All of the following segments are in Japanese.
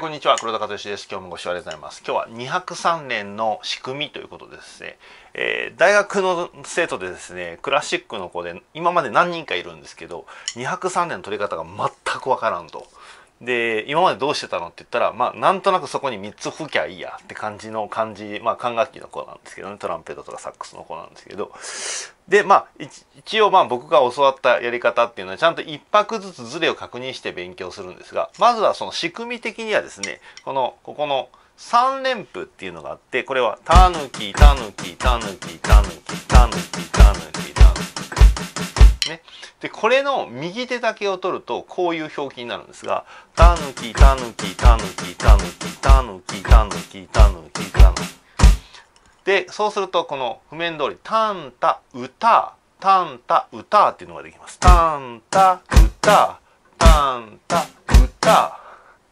こんにちは、黒田和義です。今日もご視聴ありがとうございます。今日は203年の仕組みということでですね、大学の生徒でですね、クラシックの子で今まで何人かいるんですけど、203年の取り方が全くわからんと。で、今までどうしてたのって言ったら、まあ、なんとなくそこに3つ吹きゃいいやって感じのまあ、管楽器の子なんですけどね、トランペットとかサックスの子なんですけど。で、まあ、一応、まあ、僕が教わったやり方っていうのは、ちゃんと一拍ずつずれを確認して勉強するんですが、まずはその仕組み的にはですね、ここの3連符っていうのがあって、これは、たぬき、たぬき、たぬき、たぬき、たぬき、たぬき、たぬき。ね。で、これの右手だけを取ると、こういう表記になるんですが、たぬき、たぬき、たぬき、たぬき、たぬき、たぬき、たぬき、たぬき。で、そうすると、この譜面通り、たんた、うた、たんた、うたっていうのができます。たんた、うた、たんた、うたっ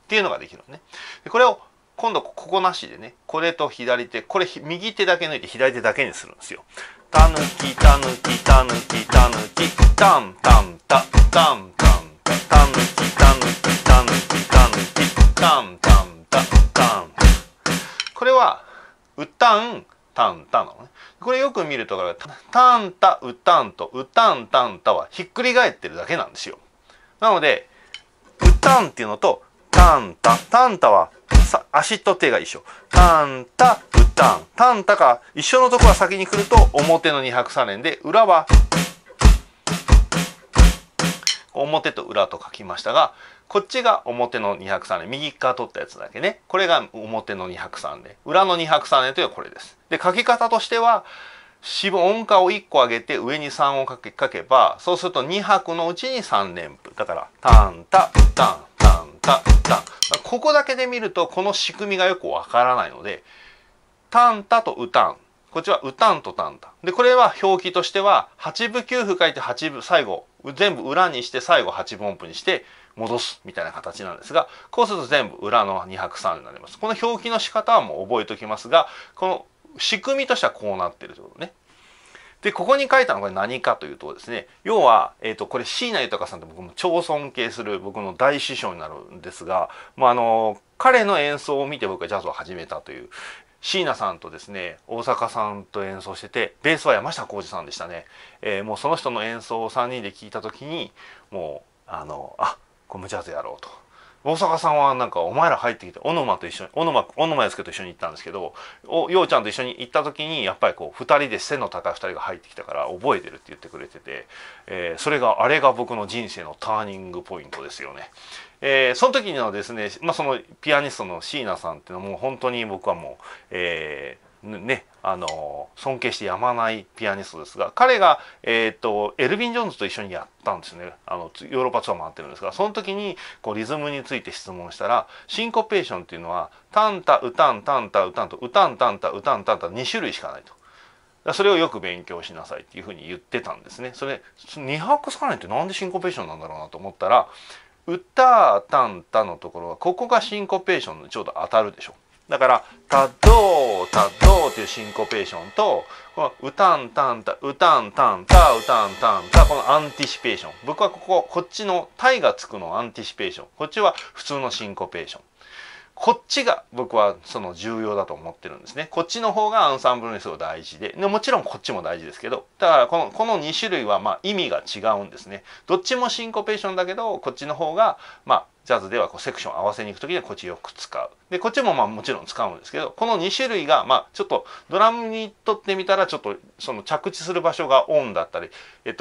ていうのができるのね。で、これを今度、ここなしでね、これと左手、これ右手だけ抜いて左手だけにするんですよ。たぬき、たぬき、たぬき、たぬき、たんたんた、たんたんた、たぬき、たぬき、たぬき、たぬき、たんたんた、たん。これは、うたん、タンタンなのね。これよく見ると、タンタ、ウタンと、ウタンタンタはひっくり返ってるだけなんですよ。なので、ウタンっていうのと、タンタ、タンタは足と手が一緒。タンタ、ウタン、タンタが一緒のところが先に来ると表の203連で、裏は、表と裏と書きましたが、こっちが表の203連、右側取ったやつだけね。これが表の203連、裏の203連というのはこれです。で、書き方としては、音階を1個上げて上に3を書けば、そうすると2拍のうちに3連符。だから、タンタ、タン、タンタ、タン。ここだけで見ると、この仕組みがよくわからないので、タンタとウタン。こっちはウタンとタンタ。で、これは表記としては、8分9分書いて8分、最後、全部裏にして、最後8分音符にして、戻すみたいな形なんですが、こうすると全部裏の2拍3連になります。この表記の仕方はもう覚えておきますが、この仕組みとしてはこうなってるということね。で、ここに書いたのが何かというとですね、要は、これ椎名豊さんって僕も超尊敬する僕の大師匠になるんですが、まあ、彼の演奏を見て僕はジャズを始めたという、椎名さんとですね、大阪さんと演奏してて、ベースは山下浩二さんでしたね。もうその人の演奏を3人で聴いた時に、もう、これもジャズやろうと。大阪さんはなんかお前ら入ってきて、小沼祐介と一緒に行ったんですけど、ようちゃんと一緒に行った時に、やっぱりこう、2人で背の高い2人が入ってきたから覚えてるって言ってくれてて、あれが僕の人生のターニングポイントですよね。その時のですね、まあ、そのピアニストの椎名さんっていうのはもう本当に僕はもう、尊敬してやまないピアニストですが、彼が、エルヴィン・ジョーンズと一緒にやったんですね。ヨーロッパツアー回ってるんですが、その時にこうリズムについて質問したら、シンコペーションっていうのは、タンタ、ウタン、タンタ、ウタンと、ウタン、タンタ、ウタン、タンタ、2種類しかないと。それをよく勉強しなさいっていうふうに言ってたんですね。それ、2拍3連ってなんでシンコペーションなんだろうなと思ったら、ウタ、タンタのところは、ここがシンコペーションのちょうど当たるでしょ。だから、タドー、タドーっていうシンコペーションと、このウタンタンタ、ウタンタンタ、ウタンタンタ、このアンティシペーション。僕はこっちのタイがつくのアンティシペーション。こっちは普通のシンコペーション。こっちが僕はその重要だと思ってるんですね。こっちの方がアンサンブルにすごい大事で、もちろんこっちも大事ですけど、だからこの2種類はまあ意味が違うんですね。どっちもシンコペーションだけど、こっちの方がまあ、ジャズではこうセクション合わせに行くときにはこっちよく使う。で、こっちもまあもちろん使うんですけど、この2種類がまあちょっとドラムにとってみたらちょっとその着地する場所がオンだったり、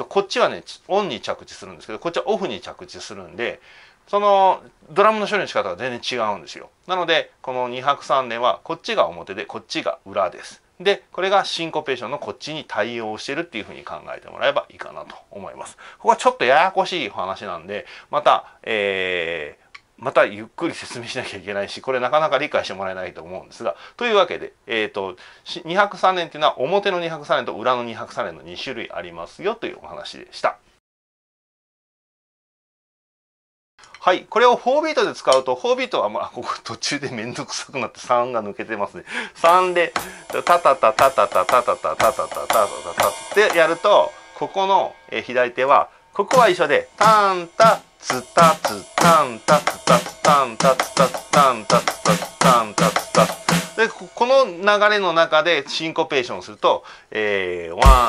こっちはね、オンに着地するんですけど、こっちはオフに着地するんで、そのドラムの処理の仕方が全然違うんですよ。なので、この2拍3連はこっちが表でこっちが裏です。で、これがシンコペーションのこっちに対応してるっていうふうに考えてもらえばいいかなと思います。ここはちょっとややこしい話なんで、またゆっくり説明しなきゃいけないし、これなかなか理解してもらえないと思うんですが、というわけで、2拍3連っていうのは表の2拍3連と裏の2拍3連の2種類ありますよというお話でした。はい。これを4ビートで使うと、4ビートは、まあ、ここ途中でめんどくさくなって3が抜けてますね。3で、タタタタタタタタタタタタタタってやると、ここの左手は、ここは一緒で、タンタ、ツタツタンタツタツタンタツタツタンタツタツタンタツタツで、この流れの中でシンコペーションすると、ワ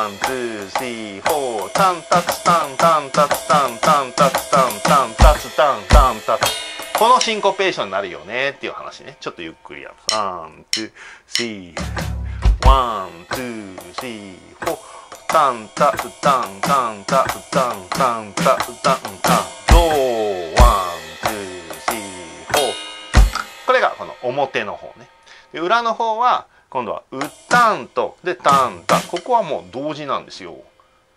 ンツースリーフォータンタツタンタンタツタンタンタツタンタンタツタンタンタツ、このシンコペーションになるよねっていう話ね。ちょっとゆっくりやる。ワンツースリーワンツースリーフォータンタツタンタンタツタンタンタツタンタン表の方ね。で、裏の方は今度は「うたん」と「でたんた」、ここはもう同時なんですよ。こ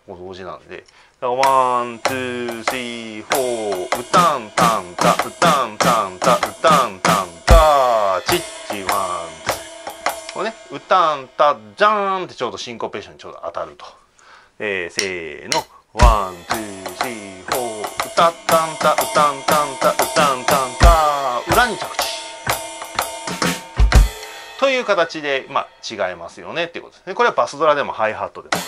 こ同時なんで「ワンツースリーフォーうたんたんたうたんたんたうたんたんたちっちワンツー」これね「うたんたじゃーん」ってちょうどシンコペーションにちょうど当たると。せーの「ワンツースリーフォーうたったんたうたんたんたうたんたんた」裏に着地。という形で、まあ、違いますよねっていうことですね。これはバスドラでもハイハットでも。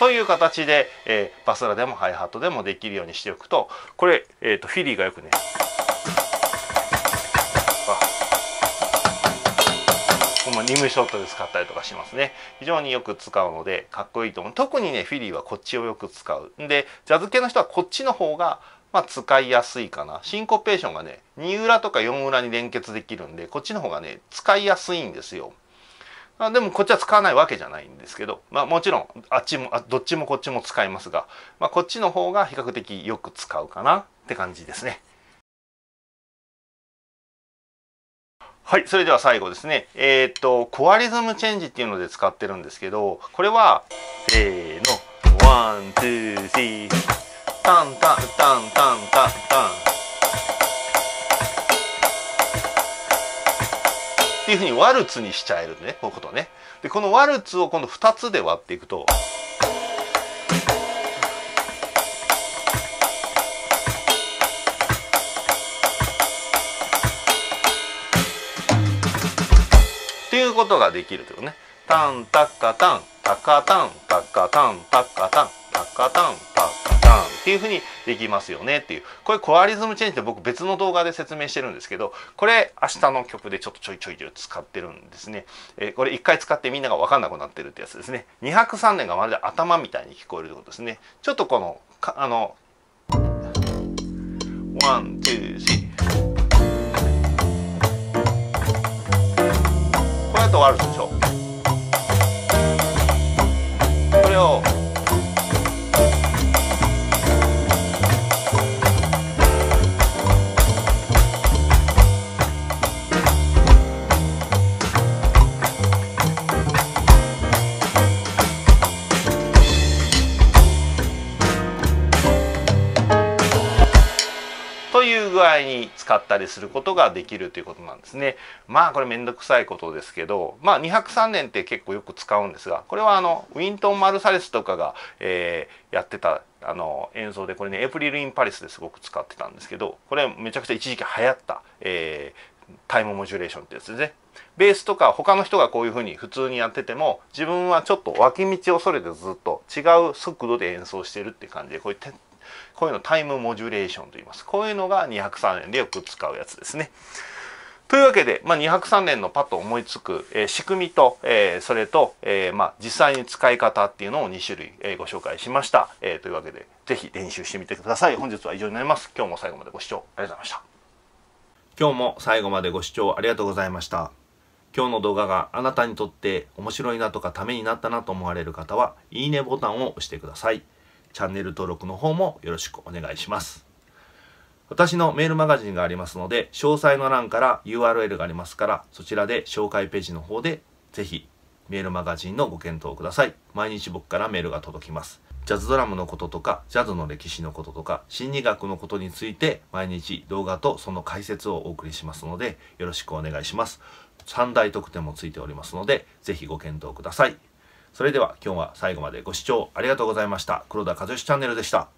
という形で、バスドラでもハイハットでもできるようにしておくと、これ、フィリーがよくね、ニムショットで使ったりとかしますね。非常によく使うのでかっこいいと思う。特にねフィリーはこっちをよく使う。でジャズ系の人はこっちの方が、まあ、使いやすいかな。シンコペーションがね2裏とか4裏に連結できるんで、こっちの方がね使いやすいんですよ。でもこっちは使わないわけじゃないんですけど、まあもちろんあっちもどっちもこっちも使いますが、まあこっちの方が比較的よく使うかなって感じですね。はい、それでは最後ですね。コアリズムチェンジっていうので使ってるんですけど、これはせーのワンツースリータンタンタンタンタンタンっていうふうにワルツにしちゃえるね、こういうことね。でこのワルツを今度2つで割っていくと、っていうことができるというね。タンタッカタンタカタンタカタンタカタンタカタンタカタンっていうふうにできますよねっていう。これコアリズムチェンジって僕別の動画で説明してるんですけど、これ明日の曲でちょっとちょい使ってるんですね。これ1回使ってみんなが分かんなくなってるってやつですね。2拍3連がまるで頭みたいに聞こえるってことですね。ちょっとこのワンツースリーこれだとワルツでしょ。これをに使ったりすることができるということなんですね。まあこれめんどくさいことですけど、まあ2拍3連って結構よく使うんですが、これはウィントン・マルサレスとかが、やってた演奏で、これねエプリル・イン・パリスですごく使ってたんですけど、これめちゃくちゃ一時期流行った、タイムモジュレーションってやつですね。ベースとか他の人がこういう風に普通にやってても、自分はちょっと脇道をそれてずっと違う速度で演奏してるって感じで、こういうのタイムモジュレーションと言います。こういうのが2拍3連でよく使うやつですね。というわけで、まあ、2拍3連のパッと思いつく、仕組みと、それと、実際に使い方っていうのを2種類、ご紹介しました。というわけで是非練習してみてください。本日は以上になります。今日も最後までご視聴ありがとうございました。今日も最後までご視聴ありがとうございました。今日の動画があなたにとって面白いなとかためになったなと思われる方は、いいねボタンを押してください。チャンネル登録の方もよろしくお願いします。私のメールマガジンがありますので、詳細の欄から URL がありますから、そちらで紹介ページの方でぜひメールマガジンのご検討ください。毎日僕からメールが届きます。ジャズドラムのこととか、ジャズの歴史のこととか、心理学のことについて毎日動画とその解説をお送りしますので、よろしくお願いします。3大特典もついておりますので、ぜひご検討ください。それでは今日は最後までご視聴ありがとうございました。黒田和義チャンネルでした。